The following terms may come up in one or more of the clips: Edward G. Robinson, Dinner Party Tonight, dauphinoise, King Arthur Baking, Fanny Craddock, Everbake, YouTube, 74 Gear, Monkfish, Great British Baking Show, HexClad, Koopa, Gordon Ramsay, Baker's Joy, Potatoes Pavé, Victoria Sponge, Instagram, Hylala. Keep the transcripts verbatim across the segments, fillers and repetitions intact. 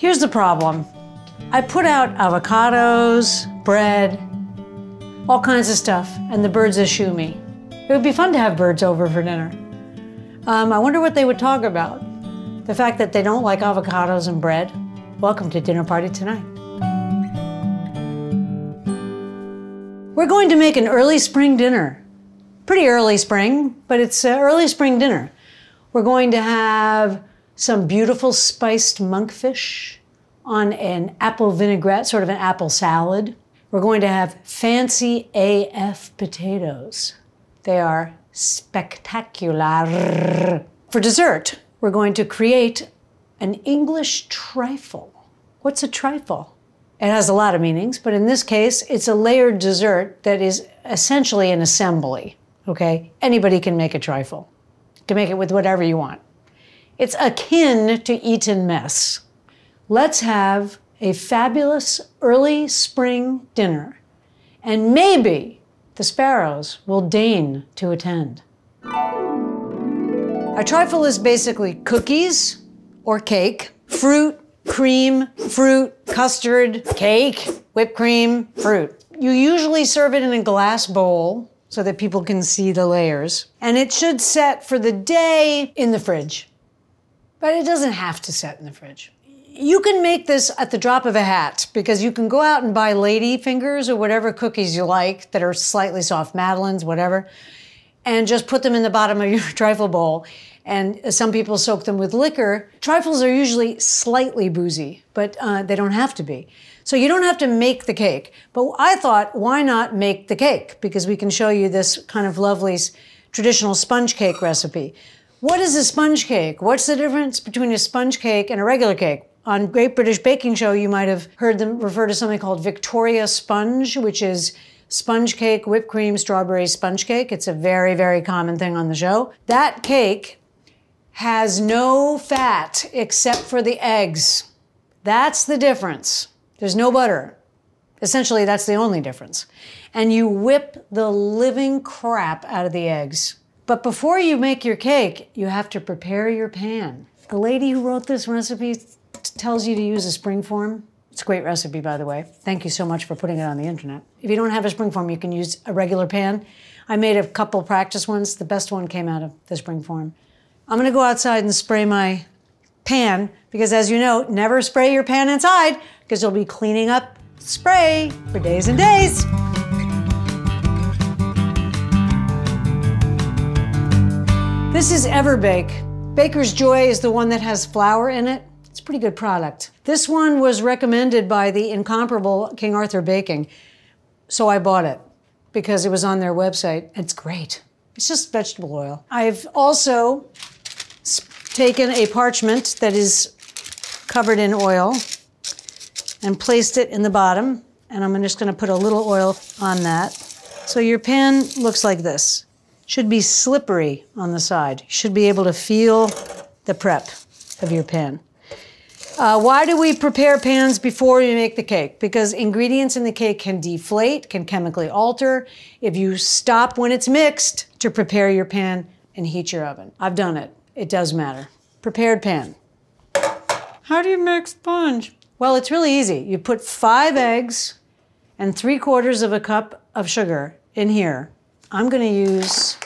Here's the problem. I put out avocados, bread, all kinds of stuff, and the birds eschew me. It would be fun to have birds over for dinner. Um, I wonder what they would talk about. The fact that they don't like avocados and bread. Welcome to dinner party tonight. We're going to make an early spring dinner. Pretty early spring, but it's an early spring dinner. We're going to have some beautiful spiced monkfish on an apple vinaigrette, sort of an apple salad. We're going to have fancy A F potatoes. They are spectacular. For dessert, we're going to create an English trifle. What's a trifle? It has a lot of meanings, but in this case, it's a layered dessert that is essentially an assembly, okay? Anybody can make a trifle. You can make it with whatever you want. It's akin to Eton mess. Let's have a fabulous early spring dinner, and maybe the sparrows will deign to attend. A trifle is basically cookies or cake, fruit, cream, fruit, custard, cake, whipped cream, fruit. You usually serve it in a glass bowl so that people can see the layers, and it should set for the day in the fridge. But it doesn't have to set in the fridge. You can make this at the drop of a hat because you can go out and buy lady fingers or whatever cookies you like that are slightly soft, Madeleines, whatever, and just put them in the bottom of your trifle bowl. And some people soak them with liquor. Trifles are usually slightly boozy, but uh, they don't have to be. So you don't have to make the cake. But I thought, why not make the cake? Because we can show you this kind of lovely traditional sponge cake recipe. What is a sponge cake? What's the difference between a sponge cake and a regular cake? On Great British Baking Show, you might have heard them refer to something called Victoria Sponge, which is sponge cake, whipped cream, strawberry sponge cake. It's a very, very common thing on the show. That cake has no fat except for the eggs. That's the difference. There's no butter. Essentially, that's the only difference. And you whip the living crap out of the eggs. But before you make your cake, you have to prepare your pan. The lady who wrote this recipe tells you to use a springform. It's a great recipe, by the way. Thank you so much for putting it on the internet. If you don't have a springform, you can use a regular pan. I made a couple practice ones. The best one came out of the springform. I'm gonna go outside and spray my pan because, as you know, never spray your pan inside because you'll be cleaning up spray for days and days. This is Everbake. Baker's Joy is the one that has flour in it. It's a pretty good product. This one was recommended by the incomparable King Arthur Baking, so I bought it because it was on their website. It's great. It's just vegetable oil. I've also taken a parchment that is covered in oil and placed it in the bottom, and I'm just gonna put a little oil on that. So your pan looks like this. Should be slippery on the side. You should be able to feel the prep of your pan. Uh, why do we prepare pans before we make the cake? Because ingredients in the cake can deflate, can chemically alter, if you stop when it's mixed to prepare your pan and heat your oven. I've done it. It does matter. Prepared pan. How do you make sponge? Well, it's really easy. You put five eggs and three quarters of a cup of sugar in here. I'm gonna use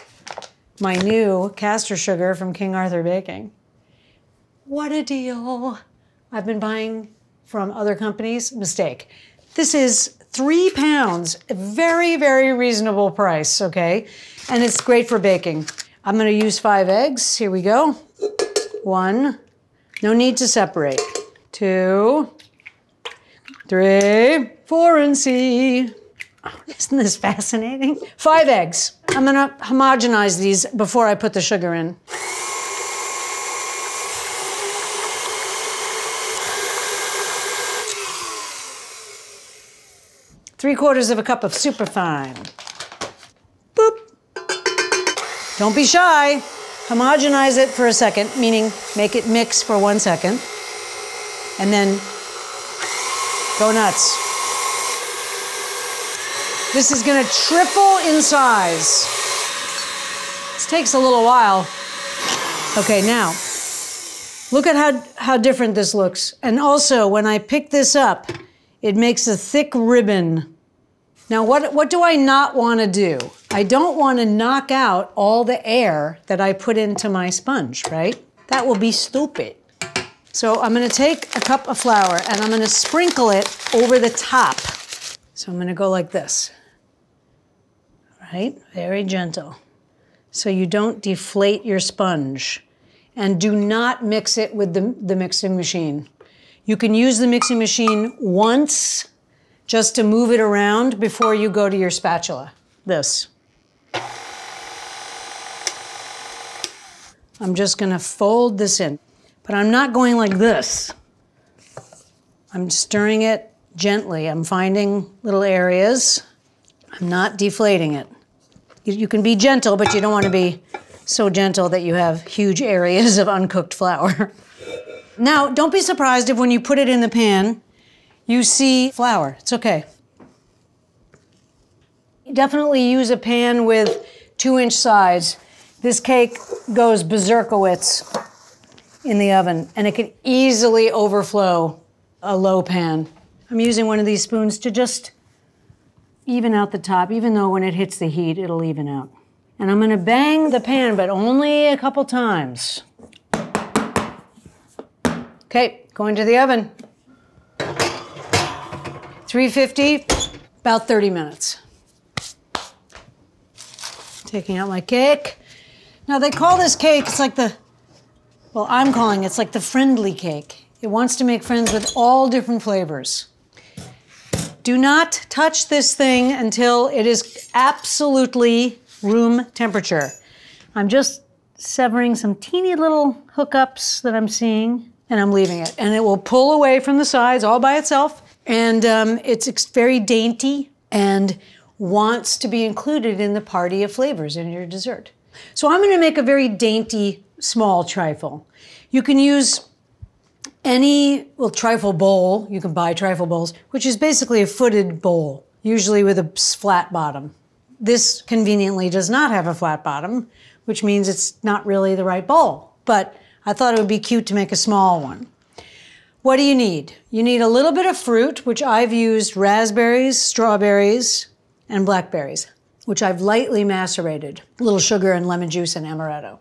my new castor sugar from King Arthur Baking. What a deal. I've been buying from other companies. Mistake. This is three pounds, a very, very reasonable price, okay? And it's great for baking. I'm gonna use five eggs. Here we go. One, no need to separate. Two, three, four, and C. Oh, isn't this fascinating? Five eggs. I'm gonna homogenize these before I put the sugar in. Three quarters of a cup of superfine. Boop. Don't be shy. Homogenize it for a second, meaning make it mix for one second. And then go nuts. This is gonna triple in size. This takes a little while. Okay, now, Look at how, how different this looks. And also, when I pick this up, it makes a thick ribbon. Now, what, what do I not want to do? I don't want to knock out all the air that I put into my sponge, right? That will be stupid. So I'm going to take a cup of flour and I'm going to sprinkle it over the top. So I'm going to go like this, right? Very gentle. So you don't deflate your sponge. And do not mix it with the, the mixing machine. You can use the mixing machine once just to move it around before you go to your spatula. This. I'm just gonna fold this in, but I'm not going like this. I'm stirring it gently. I'm finding little areas. I'm not deflating it. You, you can be gentle, but you don't wanna be so gentle that you have huge areas of uncooked flour. Now, don't be surprised if when you put it in the pan, you see flour. It's okay. Definitely use a pan with two inch sides. This cake goes berserkowitz in the oven, and it can easily overflow a low pan. I'm using one of these spoons to just even out the top, even though when it hits the heat, it'll even out. And I'm gonna bang the pan, but only a couple times. Okay, going to the oven. three fifty, about thirty minutes. Taking out my cake. Now they call this cake, it's like the, well, I'm calling it, it's like the friendly cake. It wants to make friends with all different flavors. Do not touch this thing until it is absolutely room temperature. I'm just severing some teeny little hookups that I'm seeing, and I'm leaving it. And it will pull away from the sides all by itself. And um, it's very dainty and wants to be included in the party of flavors in your dessert. So I'm gonna make a very dainty, small trifle. You can use any, well, trifle bowl. You can buy trifle bowls, which is basically a footed bowl, usually with a flat bottom. This conveniently does not have a flat bottom, which means it's not really the right bowl. But I thought it would be cute to make a small one. What do you need? You need a little bit of fruit, which I've used raspberries, strawberries, and blackberries, which I've lightly macerated. A little sugar and lemon juice and amaretto.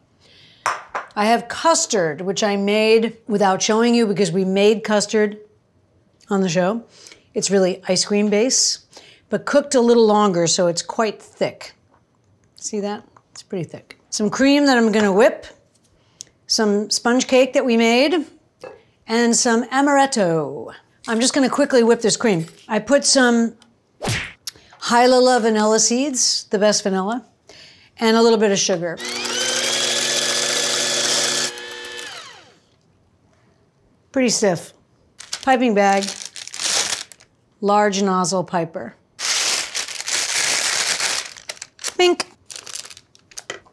I have custard, which I made without showing you because we made custard on the show. It's really ice cream base, but cooked a little longer, so it's quite thick. See that? It's pretty thick. Some cream that I'm gonna whip, some sponge cake that we made, and some amaretto. I'm just gonna quickly whip this cream. I put some Hylala vanilla seeds, the best vanilla, and a little bit of sugar. Pretty stiff. Piping bag, large nozzle piper. Pink.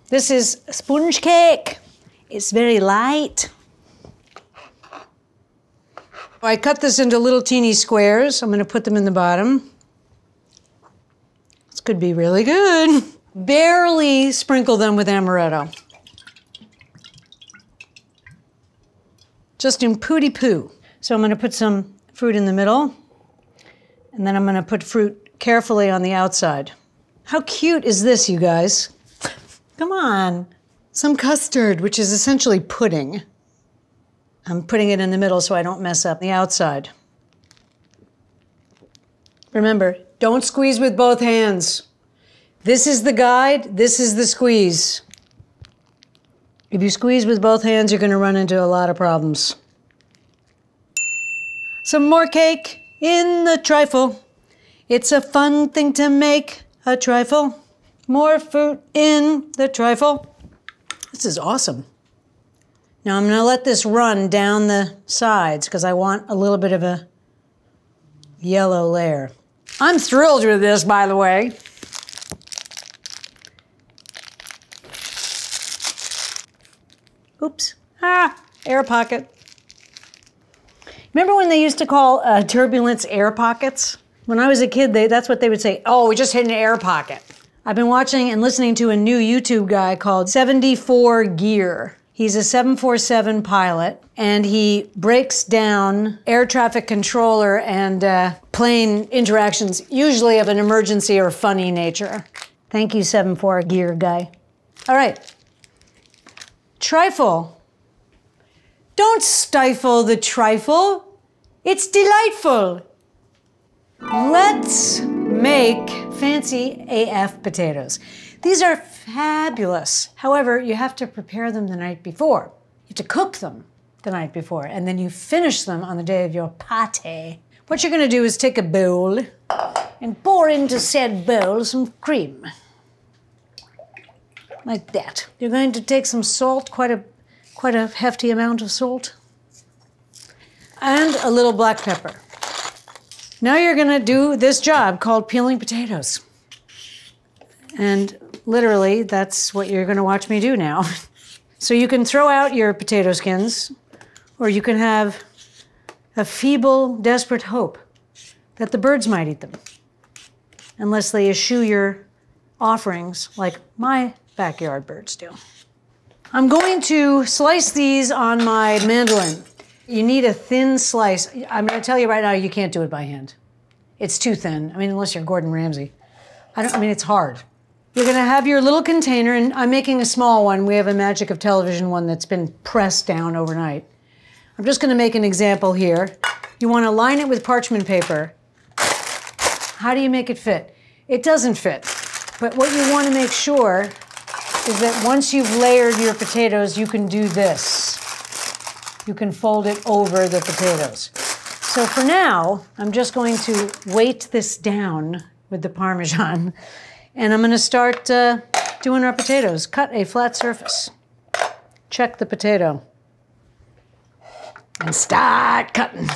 This is sponge cake. It's very light. I cut this into little teeny squares. I'm gonna put them in the bottom. This could be really good. Barely sprinkle them with amaretto. Just in pooty-poo. So I'm gonna put some fruit in the middle, and then I'm gonna put fruit carefully on the outside. How cute is this, you guys? Come on. Some custard, which is essentially pudding. I'm putting it in the middle so I don't mess up the outside. Remember, don't squeeze with both hands. This is the guide, this is the squeeze. If you squeeze with both hands, you're gonna run into a lot of problems. Some more cake in the trifle. It's a fun thing to make, a trifle. More fruit in the trifle. This is awesome. Now I'm gonna let this run down the sides because I want a little bit of a yellow layer. I'm thrilled with this, by the way. Oops, ah, air pocket. Remember when they used to call uh, turbulence air pockets? When I was a kid, they, that's what they would say. Oh, we just hit an air pocket. I've been watching and listening to a new YouTube guy called seventy-four Gear. He's a seven forty-seven pilot, and he breaks down air traffic controller and uh, plane interactions, usually of an emergency or funny nature. Thank you, seventy-four Gear guy. All right. Trifle. Don't stifle the trifle. It's delightful. Let's make fancy A F potatoes. These are fabulous. However, you have to prepare them the night before. You have to cook them the night before, and then you finish them on the day of your pâté. What you're gonna do is take a bowl and pour into said bowl some cream, like that. You're going to take some salt, quite a, quite a hefty amount of salt, and a little black pepper. Now you're gonna do this job called peeling potatoes. And literally, that's what you're gonna watch me do now. So you can throw out your potato skins, or you can have a feeble, desperate hope that the birds might eat them, unless they eschew your offerings like my backyard birds do. I'm going to slice these on my mandolin. You need a thin slice. I'm gonna tell you right now, you can't do it by hand. It's too thin. I mean, unless you're Gordon Ramsay. I don't, I mean, it's hard. You're gonna have your little container, and I'm making a small one. We have a Magic of Television one that's been pressed down overnight. I'm just gonna make an example here. You wanna line it with parchment paper. How do you make it fit? It doesn't fit. But what you wanna make sure is that once you've layered your potatoes, you can do this. You can fold it over the potatoes. So for now, I'm just going to weight this down with the Parmesan. And I'm gonna start uh, doing our potatoes. Cut a flat surface. Check the potato. And start cutting.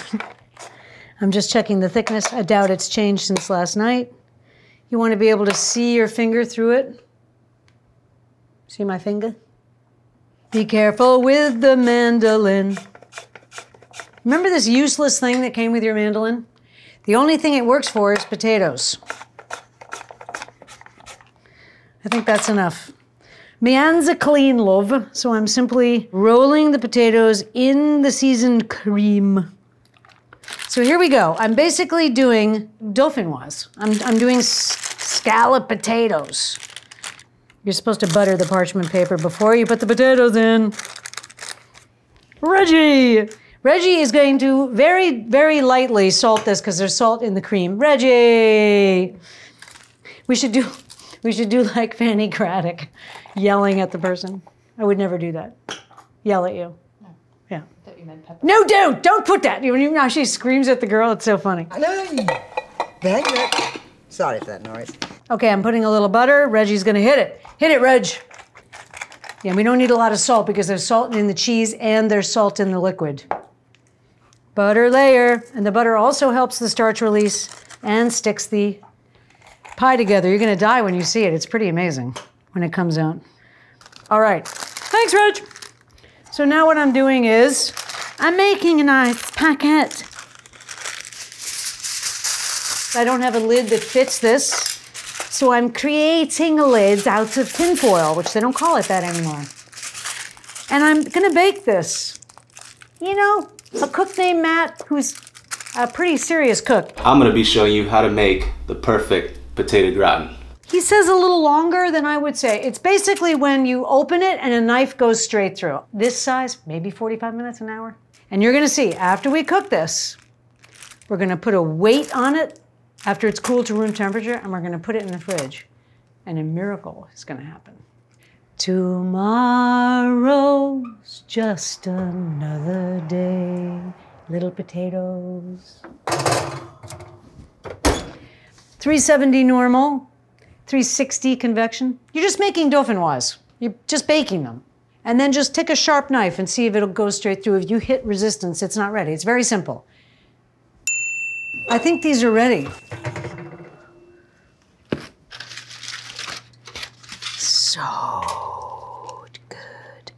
I'm just checking the thickness. I doubt it's changed since last night. You wanna be able to see your finger through it. See my finger? Be careful with the mandolin. Remember this useless thing that came with your mandolin? The only thing it works for is potatoes. I think that's enough. My hands are clean, love, so I'm simply rolling the potatoes in the seasoned cream. So here we go. I'm basically doing dauphinoise. I'm, I'm doing scallop potatoes. You're supposed to butter the parchment paper before you put the potatoes in. Reggie! Reggie is going to very, very lightly salt this because there's salt in the cream. Reggie! We should do... We should do like Fanny Craddock, yelling at the person. I would never do that. Yell at you. No. Yeah. I thought you meant pepper. No, don't! Don't put that! You know, she screams at the girl, it's so funny. No, sorry for that noise. Okay, I'm putting a little butter. Reggie's gonna hit it. Hit it, Reg! Yeah, we don't need a lot of salt because there's salt in the cheese and there's salt in the liquid. Butter layer. And the butter also helps the starch release and sticks the pie together. You're gonna die when you see it. It's pretty amazing when it comes out. All right, thanks, Reg. So now what I'm doing is, I'm making a nice packet. I don't have a lid that fits this, so I'm creating a lid out of tin foil, which they don't call it that anymore. And I'm gonna bake this. You know, a cook named Matt, who's a pretty serious cook. I'm gonna be showing you how to make the perfect potato gratin. He says a little longer than I would say. It's basically when you open it and a knife goes straight through. This size, maybe forty-five minutes, an hour. And you're gonna see, after we cook this, we're gonna put a weight on it after it's cooled to room temperature, and we're gonna put it in the fridge. And a miracle is gonna happen. Tomorrow's just another day, little potatoes. three seventy normal, three sixty convection. You're just making dauphinoise. You're just baking them. And then just take a sharp knife and see if it'll go straight through. If you hit resistance, it's not ready. It's very simple. I think these are ready. So good.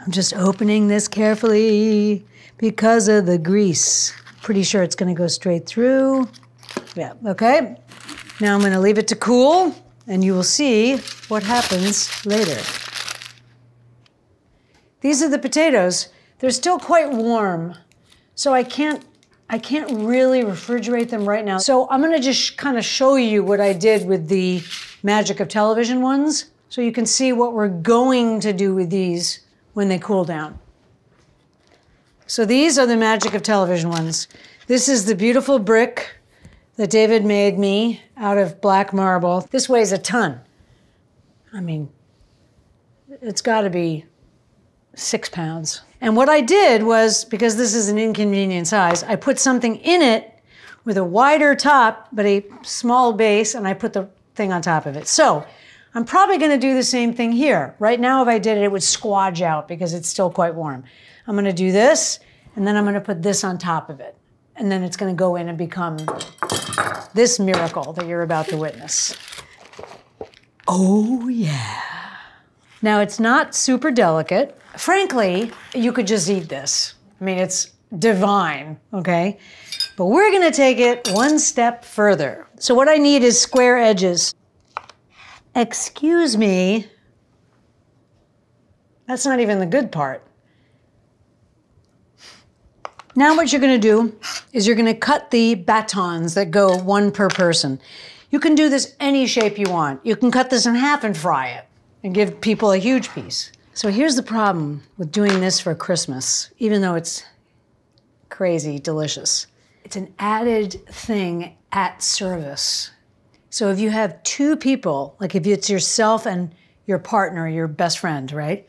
I'm just opening this carefully because of the grease. Pretty sure it's gonna go straight through. Yeah, okay. Now I'm gonna leave it to cool and you will see what happens later. These are the potatoes. They're still quite warm, so I can't, I can't really refrigerate them right now. So I'm gonna just kind of show you what I did with the magic of television ones, so you can see what we're going to do with these when they cool down. So these are the magic of television ones. This is the beautiful brick that David made me out of black marble. This weighs a ton. I mean, it's gotta be six pounds. And what I did was, because this is an inconvenient size, I put something in it with a wider top, but a small base, and I put the thing on top of it. So I'm probably gonna do the same thing here. Right now, if I did it, it would squadge out because it's still quite warm. I'm gonna do this, and then I'm gonna put this on top of it. And then it's gonna go in and become this miracle that you're about to witness. Oh yeah. Now it's not super delicate. Frankly, you could just eat this. I mean, it's divine, okay? But we're gonna take it one step further. So what I need is square edges. Excuse me. That's not even the good part. Now what you're gonna do is you're gonna cut the batons that go one per person. You can do this any shape you want. You can cut this in half and fry it and give people a huge piece. So here's the problem with doing this for Christmas, even though it's crazy delicious. It's an added thing at service. So if you have two people, like if it's yourself and your partner, your best friend, right?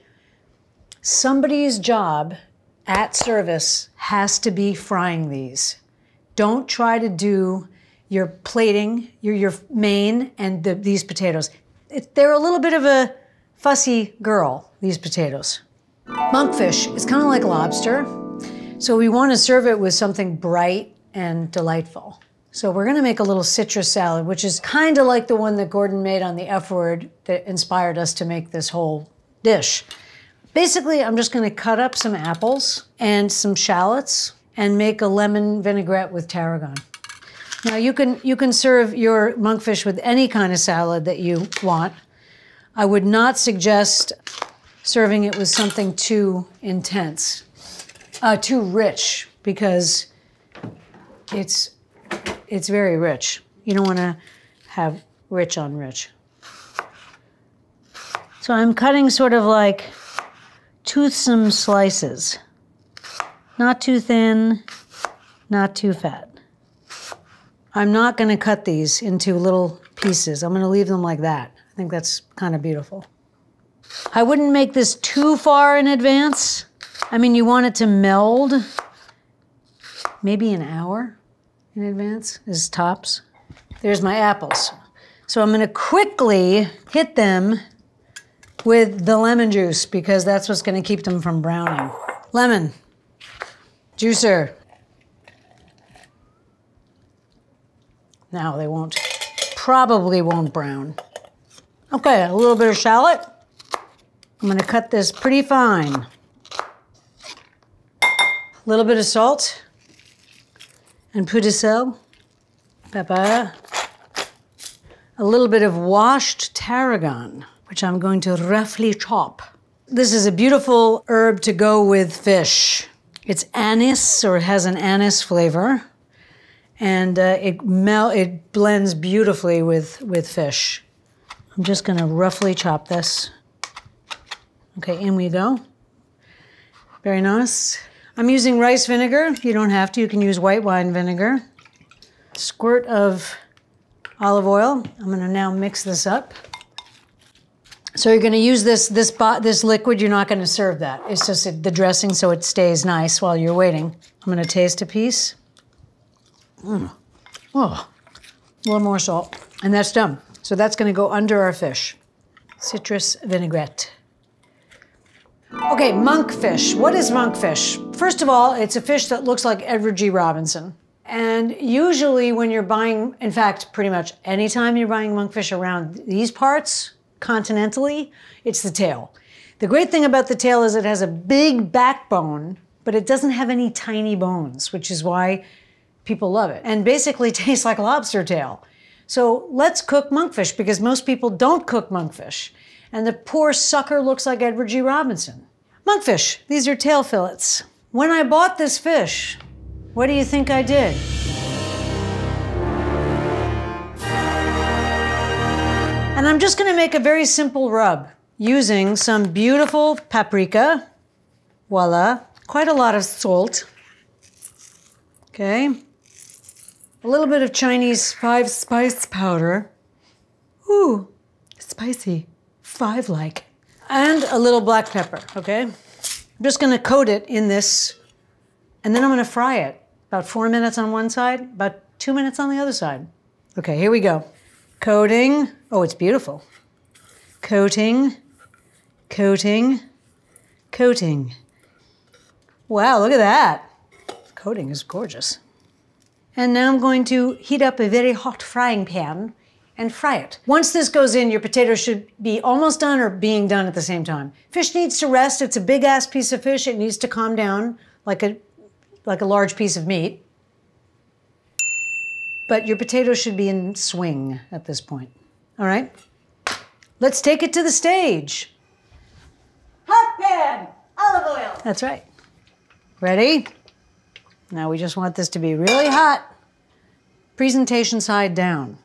Somebody's job at service has to be frying these. Don't try to do your plating, your, your main, and the, these potatoes. It, they're a little bit of a fussy girl, these potatoes. Monkfish, it's kind of like lobster. So we want to serve it with something bright and delightful. So we're gonna make a little citrus salad, which is kind of like the one that Gordon made on the F Word that inspired us to make this whole dish. Basically, I'm just gonna cut up some apples and some shallots and make a lemon vinaigrette with tarragon. Now you can, you can serve your monkfish with any kind of salad that you want. I would not suggest serving it with something too intense, uh, too rich, because it's, it's very rich. You don't wanna have rich on rich. So I'm cutting sort of like toothsome slices. Not too thin, not too fat. I'm not gonna cut these into little pieces. I'm gonna leave them like that. I think that's kind of beautiful. I wouldn't make this too far in advance. I mean, you want it to meld. Maybe an hour in advance is tops. There's my apples. So I'm gonna quickly hit them with the lemon juice, because that's what's gonna keep them from browning. Lemon, juicer. Now they won't, probably won't brown. Okay, a little bit of shallot. I'm gonna cut this pretty fine. A little bit of salt and poudre de sel, pepper. A little bit of washed tarragon, which I'm going to roughly chop. This is a beautiful herb to go with fish. It's anise, or it has an anise flavor, and uh, it mel it blends beautifully with, with fish. I'm just gonna roughly chop this. Okay, in we go. Very nice. I'm using rice vinegar. You don't have to, you can use white wine vinegar. Squirt of olive oil. I'm gonna now mix this up. So you're gonna use this this this liquid, you're not gonna serve that. It's just the dressing so it stays nice while you're waiting. I'm gonna taste a piece. Mm. Oh, a little more salt. And that's done. So that's gonna go under our fish. Citrus vinaigrette. Okay, monkfish. What is monkfish? First of all, it's a fish that looks like Edward G. Robinson. And usually when you're buying, in fact, pretty much anytime you're buying monkfish around these parts, continentally, it's the tail. The great thing about the tail is it has a big backbone, but it doesn't have any tiny bones, which is why people love it. And basically tastes like lobster tail. So let's cook monkfish, because most people don't cook monkfish. And the poor sucker looks like Edward G. Robinson. Monkfish, these are tail fillets. When I bought this fish, what do you think I did? And I'm just gonna make a very simple rub using some beautiful paprika, voila, quite a lot of salt, okay? A little bit of Chinese five spice powder. Ooh, spicy, five-like. And a little black pepper, okay? I'm just gonna coat it in this, and then I'm gonna fry it. About four minutes on one side, about two minutes on the other side. Okay, here we go. Coating, oh, it's beautiful. Coating, coating, coating. Wow, look at that. Coating is gorgeous. And now I'm going to heat up a very hot frying pan and fry it. Once this goes in, your potato should be almost done or being done at the same time. Fish needs to rest. It's a big ass piece of fish. It needs to calm down like a, like a large piece of meat. But your potato should be in swing at this point. All right, let's take it to the stage. Hot pan, olive oil. That's right. Ready? Now we just want this to be really hot. Presentation side down,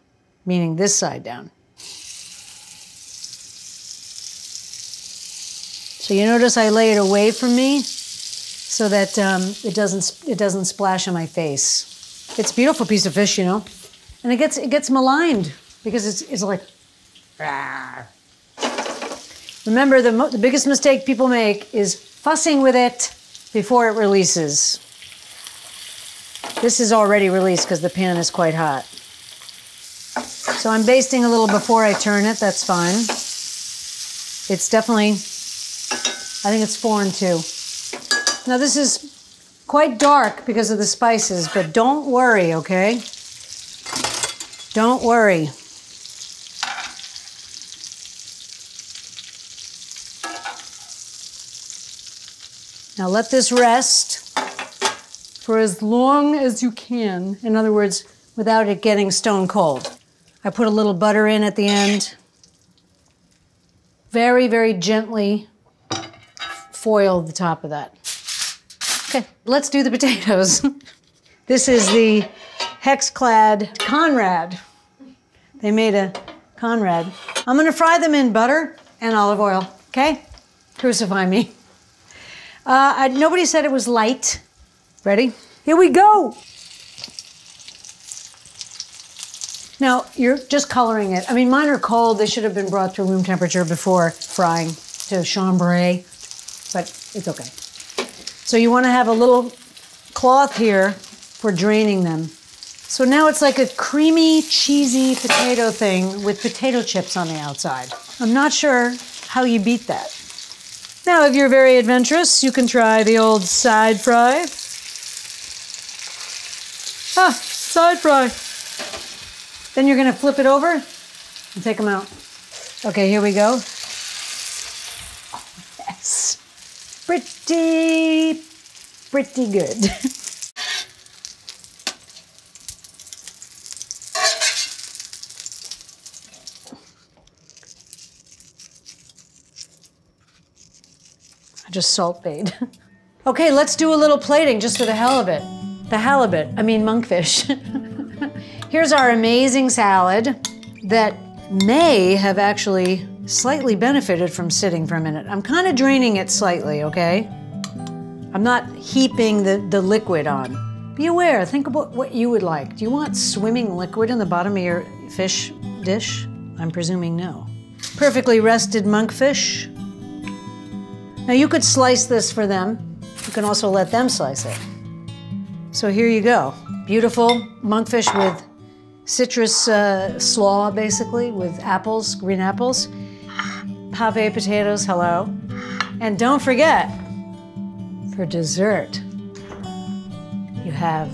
meaning this side down. So you notice I lay it away from me so that um, it doesn't it doesn't splash in my face. It's a beautiful piece of fish, you know, and it gets it gets maligned because it's it's like. Rawr. Remember, the mo the biggest mistake people make is fussing with it before it releases. This is already released because the pan is quite hot. So I'm basting a little before I turn it, that's fine. It's definitely, I think it's foreign too. Now this is quite dark because of the spices, but don't worry, okay? Don't worry. Now let this rest for as long as you can. In other words, without it getting stone cold. I put a little butter in at the end. Very, very gently foil the top of that. Okay, let's do the potatoes. This is the HexClad Conrad. They made a Conrad. I'm gonna fry them in butter and olive oil, okay? Crucify me. Uh, I, nobody said it was light. Ready? Here we go. Now, you're just coloring it. I mean, mine are cold. They should have been brought to room temperature before frying to chambray, but it's okay. So you want to have a little cloth here for draining them. So now it's like a creamy, cheesy potato thing with potato chips on the outside. I'm not sure how you beat that. Now, if you're very adventurous, you can try the old side fry. Ah, side fry. Then you're gonna flip it over and take them out. Okay, here we go. Yes. Pretty, pretty good. I just salt bait. Okay, let's do a little plating just for the hell of it. The halibut, I mean monkfish. Here's our amazing salad that may have actually slightly benefited from sitting for a minute. I'm kind of draining it slightly, okay? I'm not heaping the, the liquid on. Be aware, think about what you would like. Do you want swimming liquid in the bottom of your fish dish? I'm presuming no. Perfectly rested monkfish. Now you could slice this for them. You can also let them slice it. So here you go. Beautiful monkfish with citrus uh, slaw, basically, with apples, green apples, pave potatoes, hello. And don't forget, for dessert, you have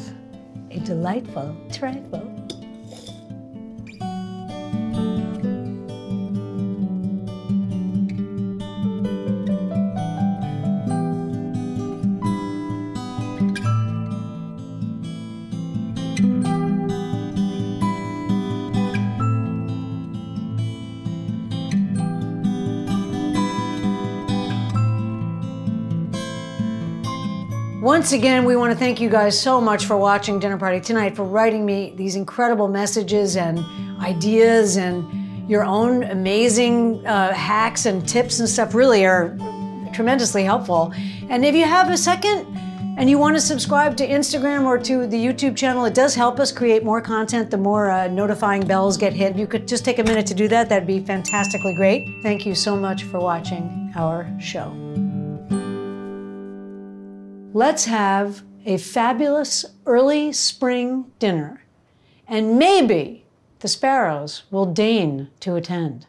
a delightful trifle. Once again, we want to thank you guys so much for watching Dinner Party Tonight, for writing me these incredible messages and ideas and your own amazing uh, hacks and tips and stuff really are tremendously helpful. And if you have a second and you want to subscribe to Instagram or to the YouTube channel, it does help us create more content. The more uh, notifying bells get hit, you could just take a minute to do that. That'd be fantastically great. Thank you so much for watching our show. Let's have a fabulous early spring dinner, and maybe the sparrows will deign to attend.